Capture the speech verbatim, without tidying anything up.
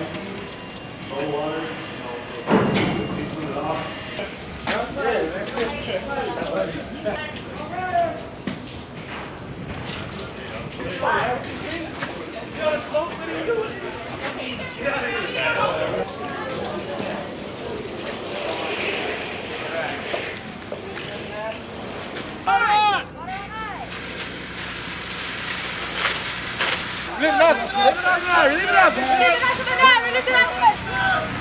cold water, you know, it off. Lift it up! Lift it up! Lift it up! Lift it up! Lift it up!